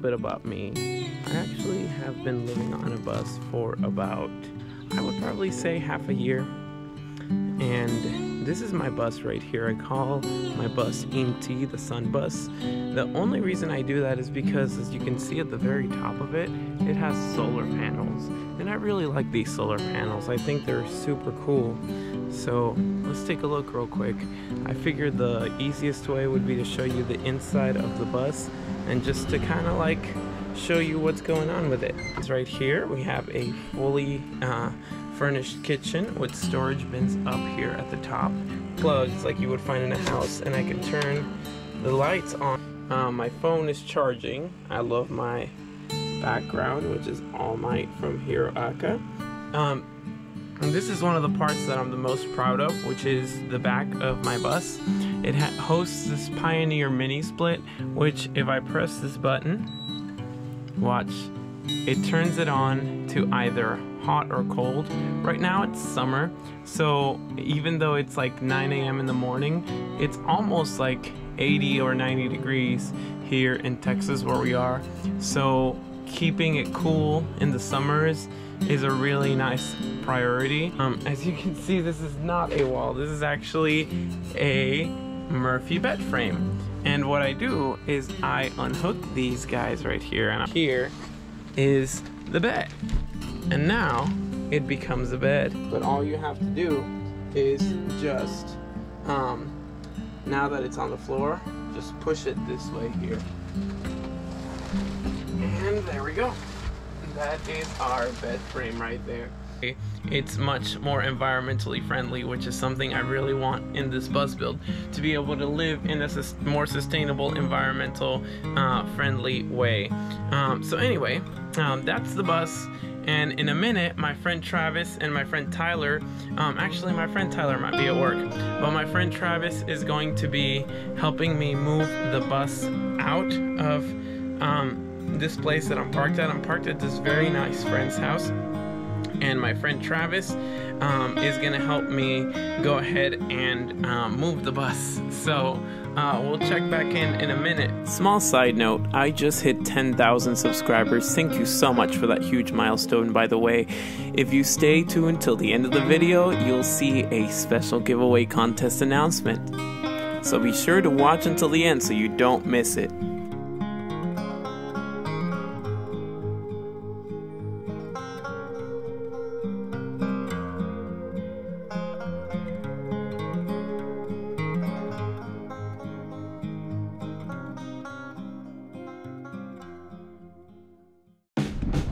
bit about me. I actually have been living on a bus for about, I would probably say, half a year. And this is my bus right here. I call my bus Inti, the sun bus. The only reason I do that is because, as you can see at the very top of it, it has solar panels. And I really like these solar panels. I think they're super cool. So let's take a look real quick. I figured the easiest way would be to show you the inside of the bus and just to kind of like show you what's going on with it. It's right here. We have a fully furnished kitchen with storage bins up here at the top, plugs like you would find in a house, and I can turn the lights on. My phone is charging. I love my background, which is All Might from Hero Aka. And this is one of the parts that I'm the most proud of, which is the back of my bus. It hosts this Pioneer mini split, which if I press this button, watch, it turns it on to either hot or cold. Right now it's summer, so even though it's like 9 a.m. in the morning, it's almost like 80 or 90 degrees here in Texas where we are. So keeping it cool in the summers is a really nice priority. As you can see, this is not a wall. This is actually a Murphy bed frame. And what I do is I unhook these guys right here, and here is the bed. And now it becomes a bed. But all you have to do is just, now that it's on the floor, just push it this way here. And there we go. That is our bed frame right there. It's much more environmentally friendly, which is something I really want in this bus build, to be able to live in a more sustainable, environmental friendly way. So anyway, that's the bus. And in a minute, my friend Travis and my friend Tyler, actually my friend Tyler might be at work, but my friend Travis is going to be helping me move the bus out of this place that I'm parked at. I'm parked at this very nice friend's house, and my friend Travis is gonna help me go ahead and move the bus. So we'll check back in a minute. Small side note, I just hit 10,000 subscribers. Thank you so much for that huge milestone, by the way. If you stay tuned till the end of the video, you'll see a special giveaway contest announcement. So be sure to watch until the end so you don't miss it.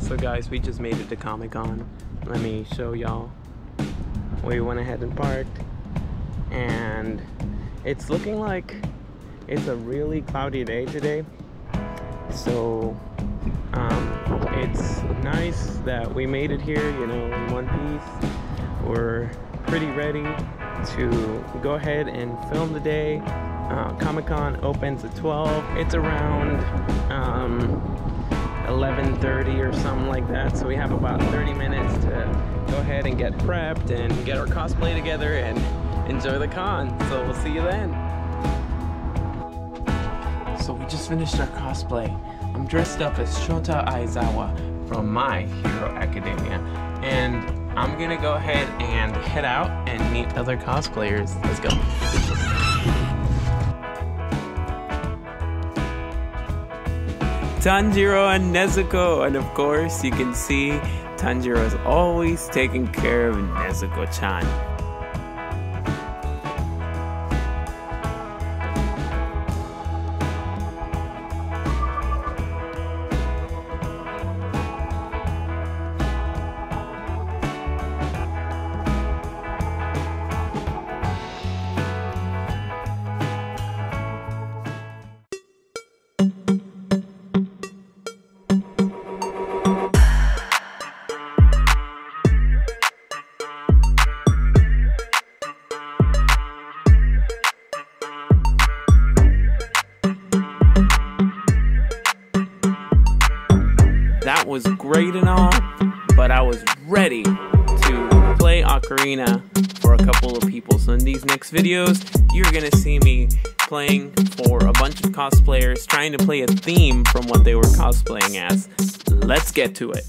So guys, we just made it to Comic Con. Let me show y'all. We went ahead and parked, and it's looking like it's a really cloudy day today. So it's nice that we made it here, you know, in one piece. We're pretty ready to go ahead and film the day. Comic Con opens at 12. It's around 11:30 or something like that, so we have about 30 minutes to go ahead and get prepped and get our cosplay together and enjoy the con. So we'll see you then. So we just finished our cosplay. I'm dressed up as Shota Aizawa from My Hero Academia, and I'm gonna go ahead and head out and meet other cosplayers. Let's go. Tanjiro and Nezuko, and of course you can see Tanjiro is always taking care of Nezuko-chan. That was great and all, but I was ready to play Ocarina for a couple of people. So in these next videos, you're gonna see me cosplaying for a bunch of cosplayers trying to play a theme from what they were cosplaying as. Let's get to it.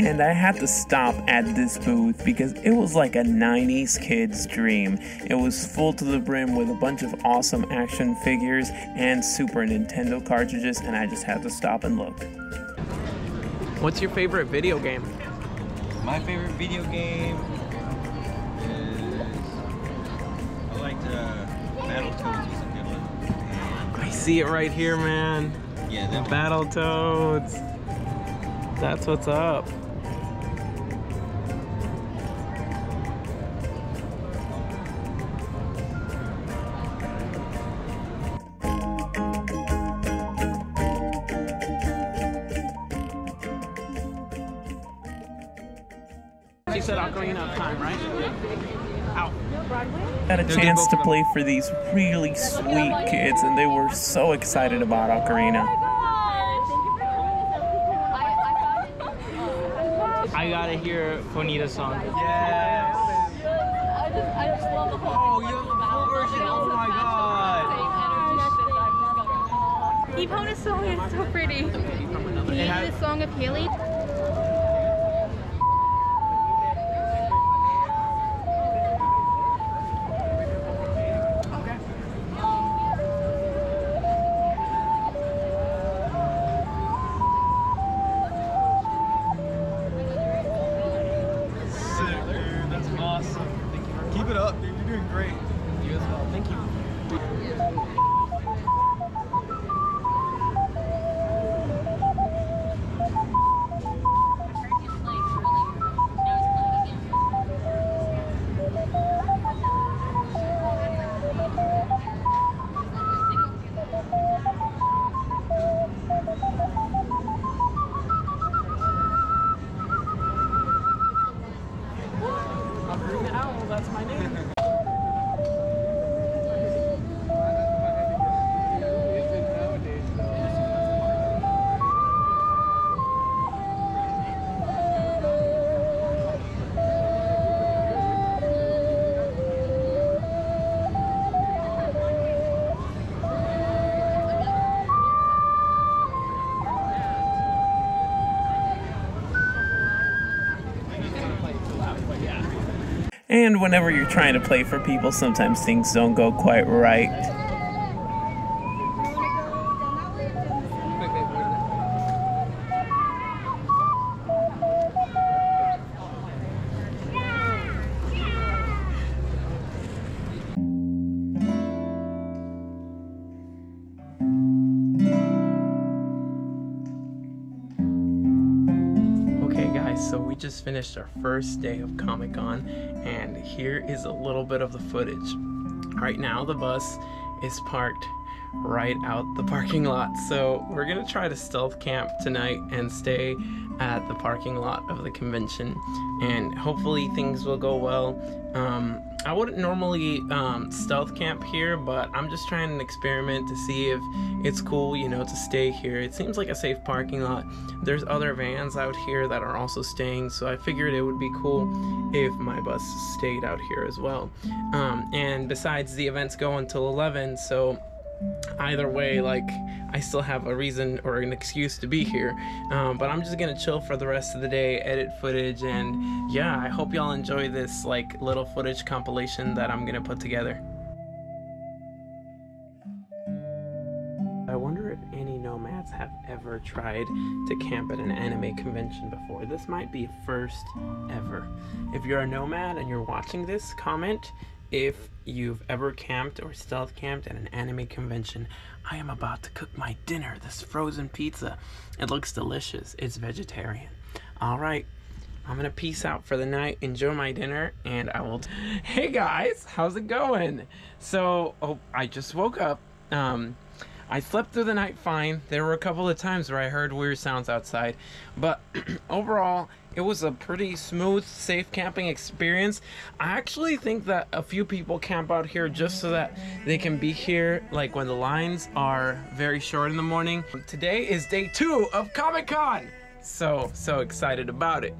And I had to stop at this booth because it was like a 90s kid's dream. It was full to the brim with a bunch of awesome action figures and Super Nintendo cartridges, and I just had to stop and look. What's your favorite video game? My favorite video game is... I like the Battletoads is a good one. I see it right here, man. Yeah, the Battletoads. That's what's up. You said Ocarina of Time, right? Ow. Had a chance to play for these really sweet kids, and they were so excited about Ocarina. I gotta hear Fonita's song. Yes! I just love the whole version. Oh, you have the full version? Oh my god! Ipona's song is so pretty. Can you hear the song of Haley? And whenever you're trying to play for people, sometimes things don't go quite right. So we just finished our first day of Comic Con, and here is a little bit of the footage. Right now the bus is parked right out the parking lot. So we're gonna try to stealth camp tonight and stay at the parking lot of the convention, and hopefully things will go well. I wouldn't normally stealth camp here, but I'm just trying an experiment to see if it's cool, you know, to stay here. It seems like a safe parking lot. There's other vans out here that are also staying, so I figured it would be cool if my bus stayed out here as well. And besides, the events go until 11, so either way, like, I still have a reason or an excuse to be here. But I'm just gonna chill for the rest of the day, edit footage, and yeah, I hope y'all enjoy this like little footage compilation that I'm gonna put together. I wonder if any nomads have ever tried to camp at an anime convention before. This might be first ever. If you're a nomad and you're watching this, comment if you've ever camped or stealth camped at an anime convention. I am about to cook my dinner, this frozen pizza. It looks delicious, it's vegetarian. All right, I'm gonna peace out for the night, enjoy my dinner, and I will. Hey guys, how's it going? So, oh, I just woke up. I slept through the night fine. There were a couple of times where I heard weird sounds outside, but overall, it was a pretty smooth, safe camping experience. I actually think that a few people camp out here just so that they can be here like when the lines are very short in the morning. Today is day 2 of Comic Con! So excited about it.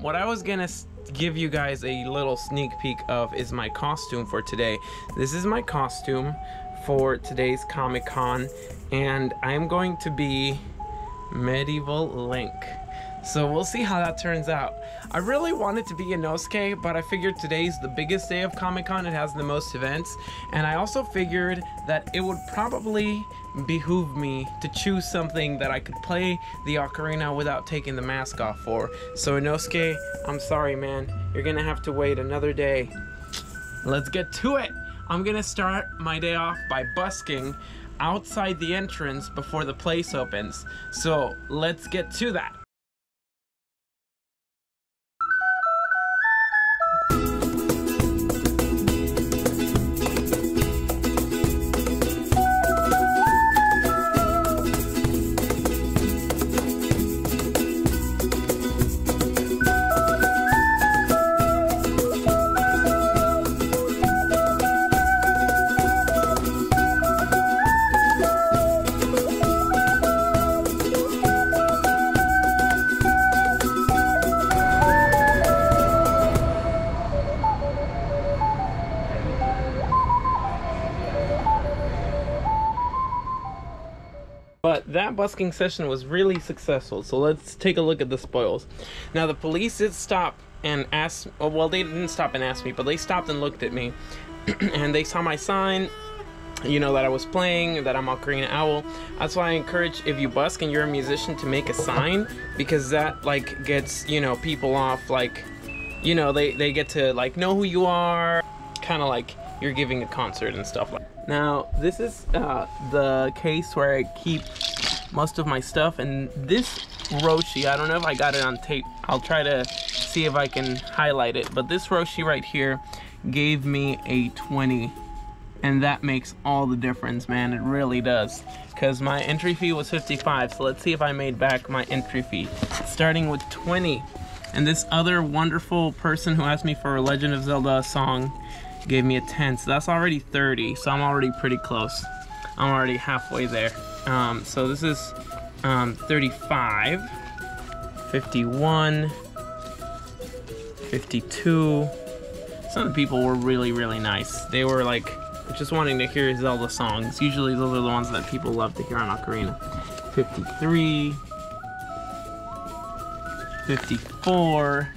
What I was gonna give you guys a little sneak peek of is my costume for today. This is my costume for today's Comic Con, and I'm going to be Medieval Link. So we'll see how that turns out. I really wanted to be Inosuke, but I figured today's the biggest day of Comic-Con. It has the most events. And I also figured that it would probably behoove me to choose something that I could play the ocarina without taking the mask off for. So Inosuke, I'm sorry, man. You're gonna have to wait another day. Let's get to it. I'm gonna start my day off by busking outside the entrance before the place opens. So let's get to that. But that busking session was really successful, so let's take a look at the spoils. Now, the police did stop and ask, well, they didn't stop and ask me, but they stopped and looked at me, and they saw my sign, you know, that I was playing, that I'm Ocarina Owl. That's why I encourage, if you busk and you're a musician, to make a sign, because that, like, gets, you know, people off, like, you know, they get to, like, know who you are, kind of like you're giving a concert and stuff like that. Now, this is the case where I keep most of my stuff, and this Roshi, I don't know if I got it on tape. I'll try to see if I can highlight it, but this Roshi right here gave me a 20, and that makes all the difference, man. It really does, because my entry fee was 55, so let's see if I made back my entry fee, starting with 20. And this other wonderful person who asked me for a Legend of Zelda song gave me a 10, so that's already 30, so I'm already pretty close. I'm already halfway there. So this is 35, 51, 52. Some of the people were really, really nice. They were like just wanting to hear Zelda songs. Usually those are the ones that people love to hear on Ocarina. 53, 54,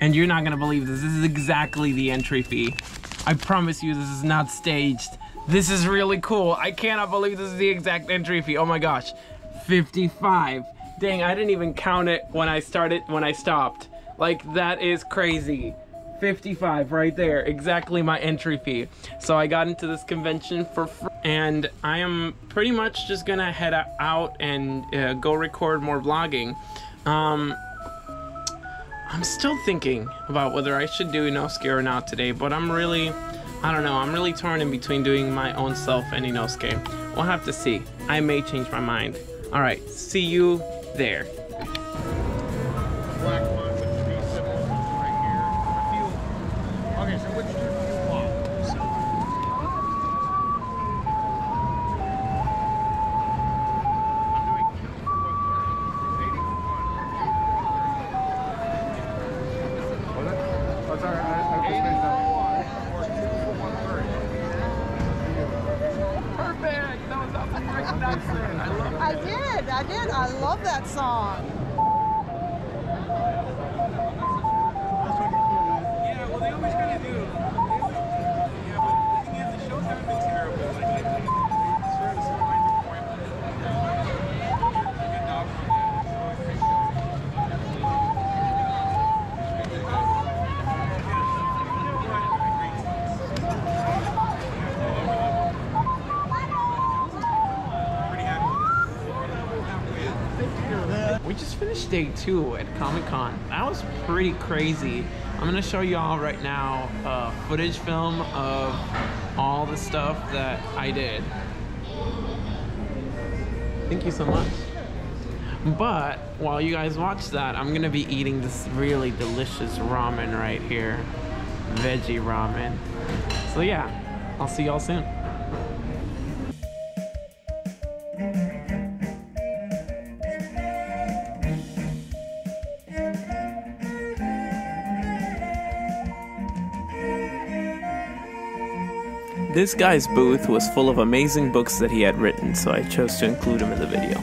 and you're not gonna believe this. This is exactly the entry fee. I promise you this is not staged. This is really cool. I cannot believe this is the exact entry fee. Oh my gosh, 55. Dang, I didn't even count it when I stopped. Like, that is crazy. 55 right there, exactly my entry fee. So I got into this convention for free, and I am pretty much just gonna head out and go record more vlogging. I'm still thinking about whether I should do Inosuke or not today, but I'm really I don't know, I'm really torn in between doing my own self and Inosuke. We'll have to see. I may change my mind. Alright, see you there. Day two at Comic Con. That was pretty crazy. I'm gonna show y'all right now a footage film of all the stuff that I did. Thank you so much. But while you guys watch that, I'm gonna be eating this really delicious ramen right here. Veggie ramen. So yeah, I'll see y'all soon. This guy's booth was full of amazing books that he had written, so I chose to include him in the video.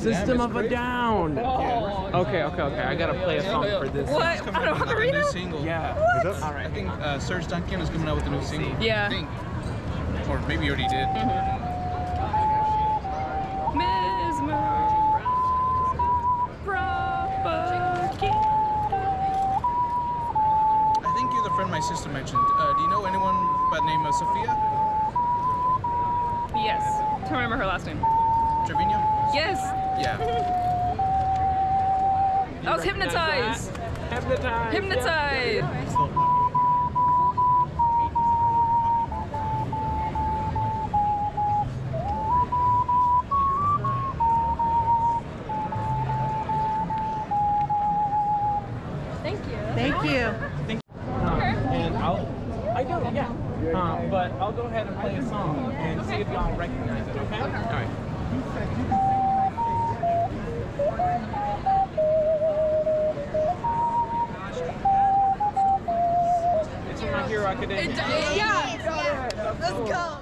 System of a Down. Oh. Okay. I gotta play a song for this. What? Ocarina? New single. Yeah. What? All right. I think Serge Tankian is coming out with a new single. Yeah. I think, or maybe he already did. I think you're the friend my sister mentioned. Do you know anyone by the name of Sofia? Yes. I remember her last name. Trevino? Yes. Yeah. I was hypnotized. Hypnotized. Thank you. Thank you. And I don't, yeah. But I'll go ahead and play a song and see if y'all recognize it, okay? All right. It's from My Hero Academia. It does. Yeah. Let's go.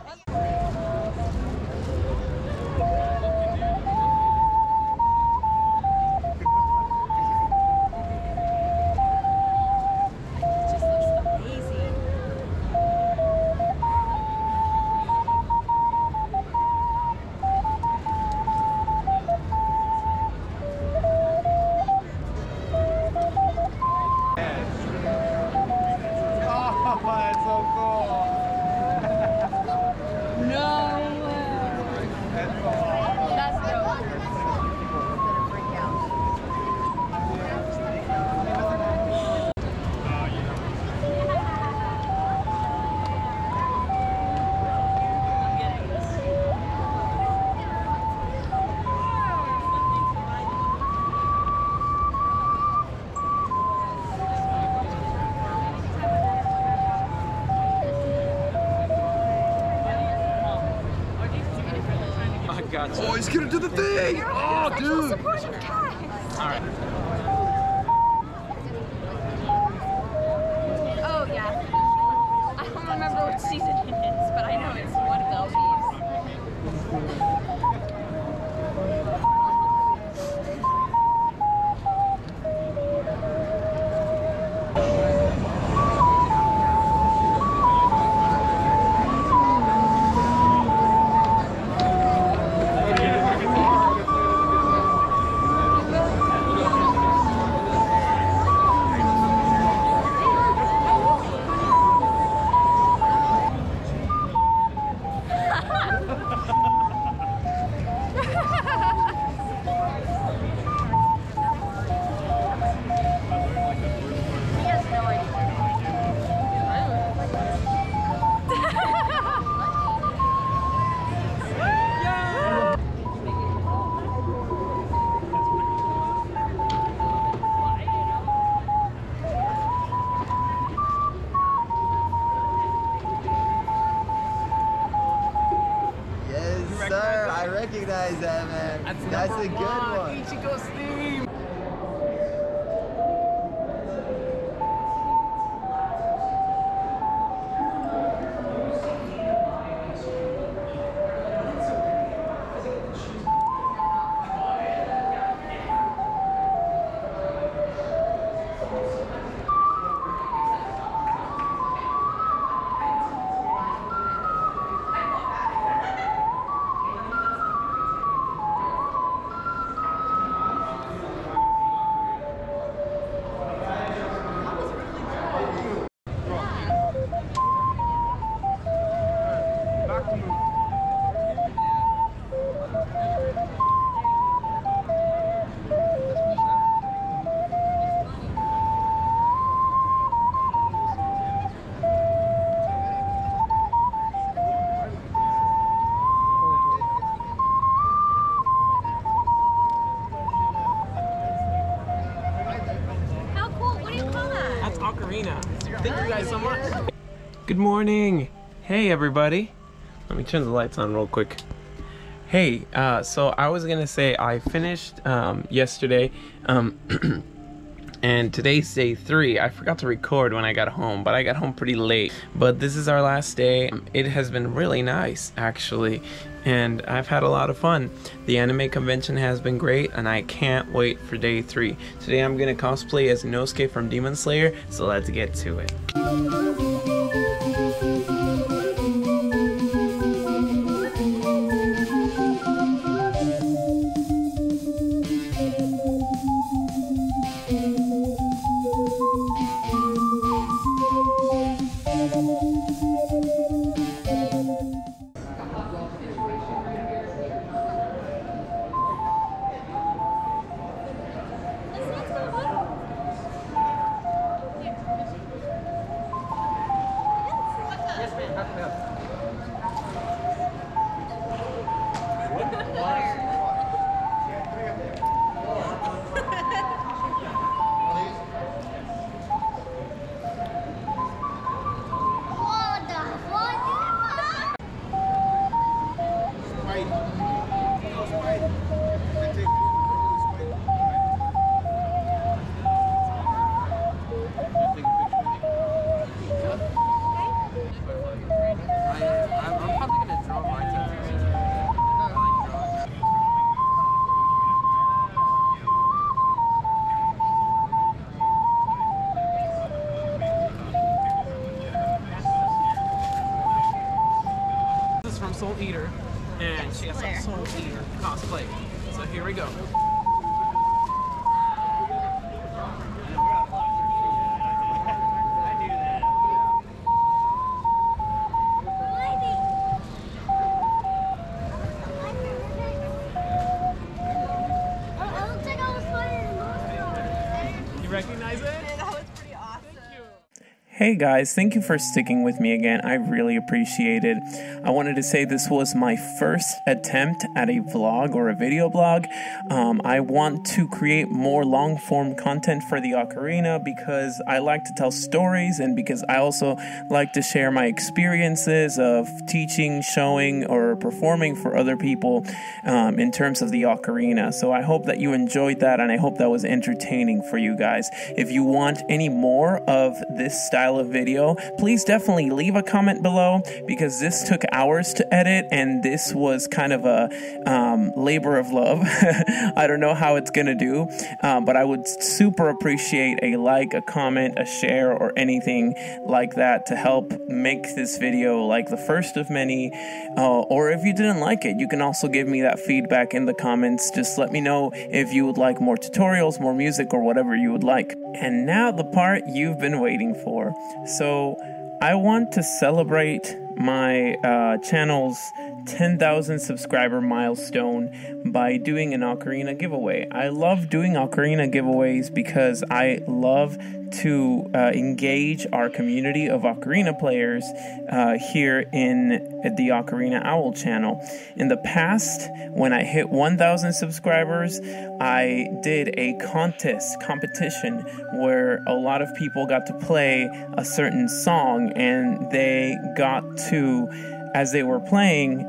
Oh, he's gonna do the thing! Oh, dude! Alright. Oh, yeah. I don't remember which season it is, but I know it's one of the LBs. recognize that, man. That's a good one. Ichigo's theme. Good morning! Hey everybody! Let me turn the lights on real quick. Hey, so I was gonna say I finished yesterday and today's day 3. I forgot to record when I got home, but I got home pretty late. But this is our last day. It has been really nice actually, and I've had a lot of fun. The anime convention has been great, and I can't wait for day 3. Today I'm gonna cosplay as Inosuke from Demon Slayer, so let's get to it. Hey guys, thank you for sticking with me again. I really appreciate it. I wanted to say this was my first attempt at a vlog or a video blog. I want to create more long-form content for the Ocarina because I like to tell stories and because I also like to share my experiences of teaching, showing, or performing for other people in terms of the Ocarina. So I hope that you enjoyed that, and I hope that was entertaining for you guys. If you want any more of this style of video, please definitely leave a comment below, because this took hours to edit and this was kind of a labor of love. I don't know how it's gonna do, but I would super appreciate a like, a comment, a share, or anything like that to help make this video like the first of many, or if you didn't like it, you can also give me that feedback in the comments. Just let me know if you would like more tutorials, more music, or whatever you would like. And now the part you've been waiting for. So I want to celebrate my channel's 10,000 subscriber milestone by doing an Ocarina giveaway. I love doing Ocarina giveaways because I love to engage our community of Ocarina players here in the Ocarina Owl channel. In the past, when I hit 1,000 subscribers, I did a competition where a lot of people got to play a certain song, and they got to, as they were playing,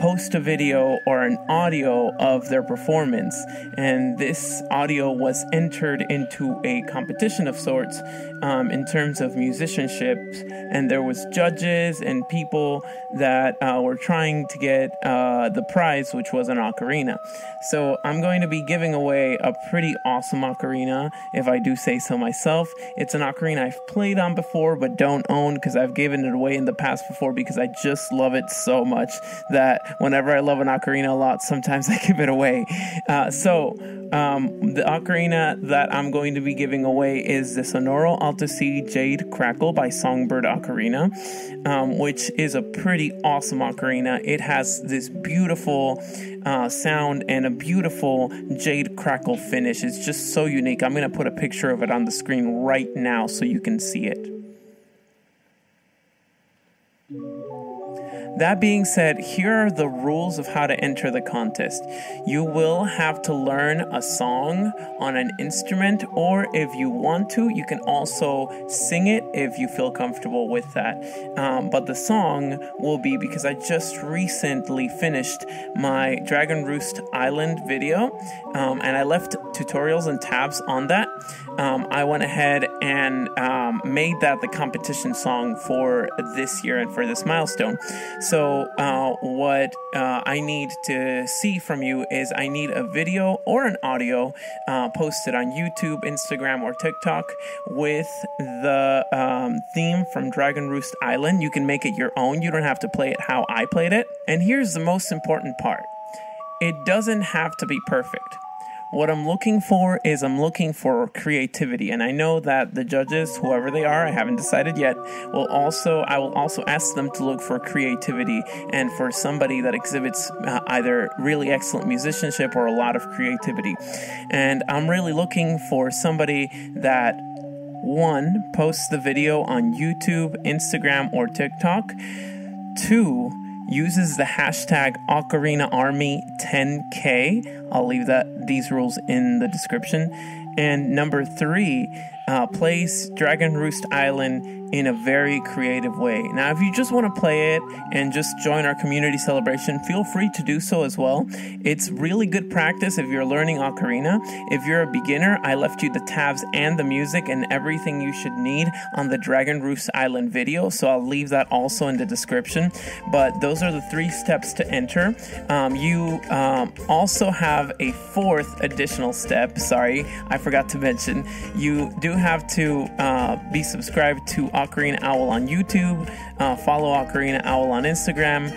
post a video or an audio of their performance, and this audio was entered into a competition of sorts in terms of musicianship, and there was judges and people that were trying to get the prize, which was an ocarina. So I'm going to be giving away a pretty awesome ocarina, if I do say so myself. It's an ocarina I've played on before but don't own, because I've given it away in the past before, because I just love it so much that whenever I love an ocarina a lot, sometimes I give it away. The ocarina that I'm going to be giving away is the Sonoro Alto C Jade Crackle by Songbird Ocarina, which is a pretty awesome ocarina. It has this beautiful sound and a beautiful jade crackle finish. It's just so unique. I'm going to put a picture of it on the screen right now so you can see it. That being said, here are the rules of how to enter the contest. You will have to learn a song on an instrument, or if you want to, you can also sing it if you feel comfortable with that. But the song will be, because I just recently finished my Dragon Roost Island video, and I left tutorials and tabs on that. I went ahead and made that the competition song for this year and for this milestone. So what I need to see from you is I need a video or an audio posted on YouTube, Instagram, or TikTok with the theme from Dragon Roost Island. You can make it your own. You don't have to play it how I played it. And here's the most important part. It doesn't have to be perfect. What I'm looking for is I'm looking for creativity, and I know that the judges, whoever they are, I haven't decided yet, I will also ask them to look for creativity and for somebody that exhibits either really excellent musicianship or a lot of creativity. And I'm really looking for somebody that, one, posts the video on YouTube, Instagram, or TikTok, two, uses the hashtag OcarinaArmy10K. I'll leave these rules in the description. And number three, plays Dragon Roost Island in a very creative way. Now, if you just want to play it and just join our community celebration, feel free to do so as well. It's really good practice if you're learning ocarina. If you're a beginner, I left you the tabs and the music and everything you should need on the Dragon Roost Island video, so I'll leave that also in the description. But those are the three steps to enter. You also have a fourth additional step. Sorry, I forgot to mention. You do have to be subscribed to Ocarina Owl on YouTube, follow Ocarina Owl on Instagram,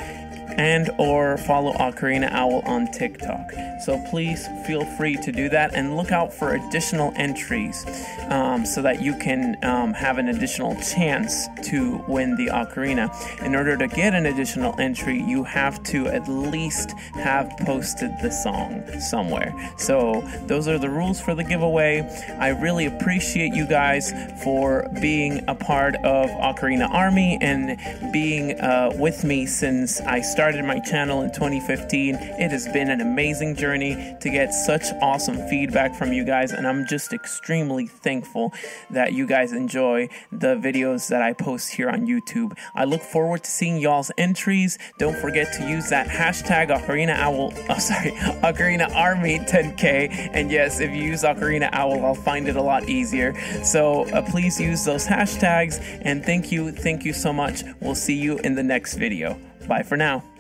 and or follow Ocarina Owl on TikTok. So please feel free to do that, and look out for additional entries so that you can have an additional chance to win the ocarina. In order to get an additional entry, you have to at least have posted the song somewhere. So those are the rules for the giveaway. I really appreciate you guys for being a part of Ocarina Army and being with me since I started my channel in 2015. It has been an amazing journey to get such awesome feedback from you guys, and I'm just extremely thankful that you guys enjoy the videos that I post here on YouTube. I look forward to seeing y'all's entries. Don't forget to use that hashtag OcarinaArmy10K, and yes, if you use Ocarina Owl, I'll find it a lot easier. So please use those hashtags, and thank you so much. We'll see you in the next video. Bye for now.